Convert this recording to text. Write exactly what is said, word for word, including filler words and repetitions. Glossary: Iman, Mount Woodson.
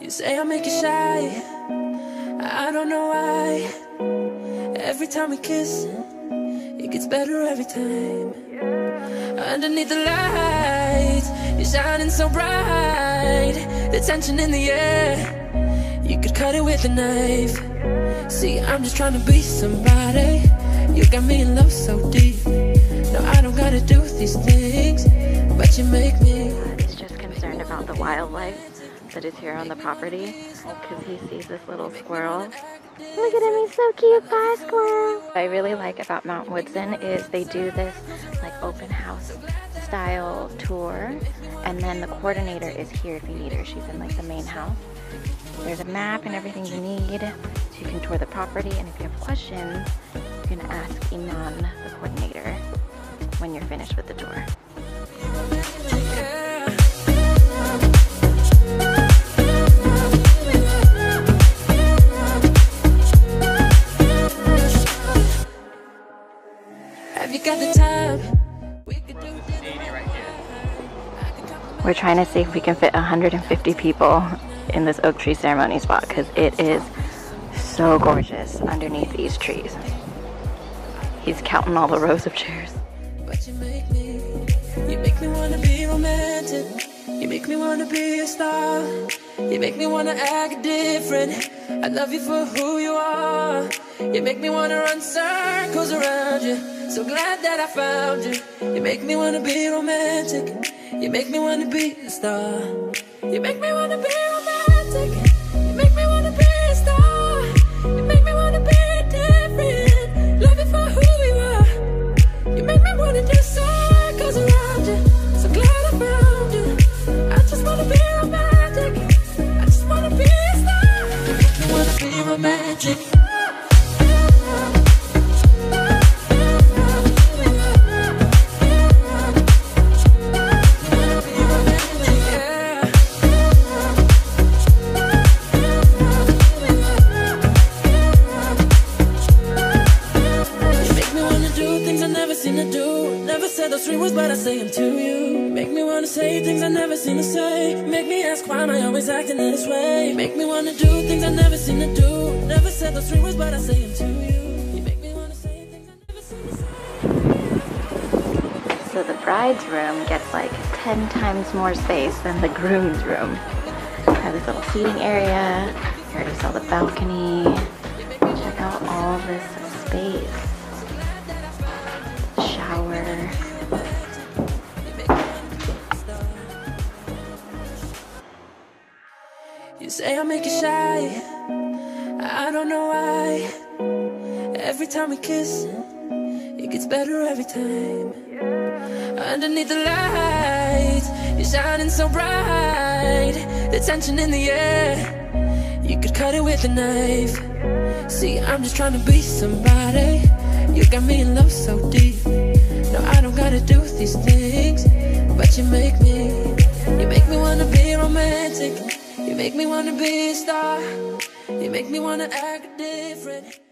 You say I make you shy, I don't know why. Every time we kiss, it gets better every time. Underneath the lights, you're shining so bright. The tension in the air, you could cut it with a knife. See, I'm just trying to be somebody. You got me in love so deep. No, I don't gotta do these things, but you make me. He's just concerned about the wildlife that is here on the property, because he sees this little squirrel. Look at him, he's so cute. Bye, squirrel. What I really like about Mount Woodson is they do this like open house style tour, and then the coordinator is here if you need her. She's in like the main house. There's a map and everything you need, so you can tour the property, and if you have questions, you're gonna ask Iman, the coordinator, when you're finished with the tour. We're trying to see if we can fit one hundred fifty people in this oak tree ceremony spot, because it is so gorgeous underneath these trees. He's counting all the rows of chairs. But you make me, you make me want to be romantic. You make me want to be a star. You make me want to act different. I love you for who you are. You make me want to run circles around you. So glad that I found you. You make me want to be romantic. You make me wanna be a star. You make me wanna be romantic. You make me wanna be a star. You make me wanna be different. Love you for who you are. You make me wanna do circles around you. So glad I found you. I just wanna be romantic. I just wanna be a star. You make me wanna be romantic. Acting this way, you make me wanna do things I never seen to do. Never said those three words, but I say them to you. You make me wanna say things I never seen to say. So the bride's room gets like ten times more space than the groom's room. I have this little seating area. You already saw the balcony. Check out all this space. Shower. You say I make you shy, I don't know why. Every time we kiss, it gets better every time. Underneath the lights, you're shining so bright. The tension in the air, you could cut it with a knife. See, I'm just trying to be somebody. You got me in love so deep. No, I don't gotta do these things, but you make me. You make me wanna be romantic. You make me wanna be a star. You make me wanna act different.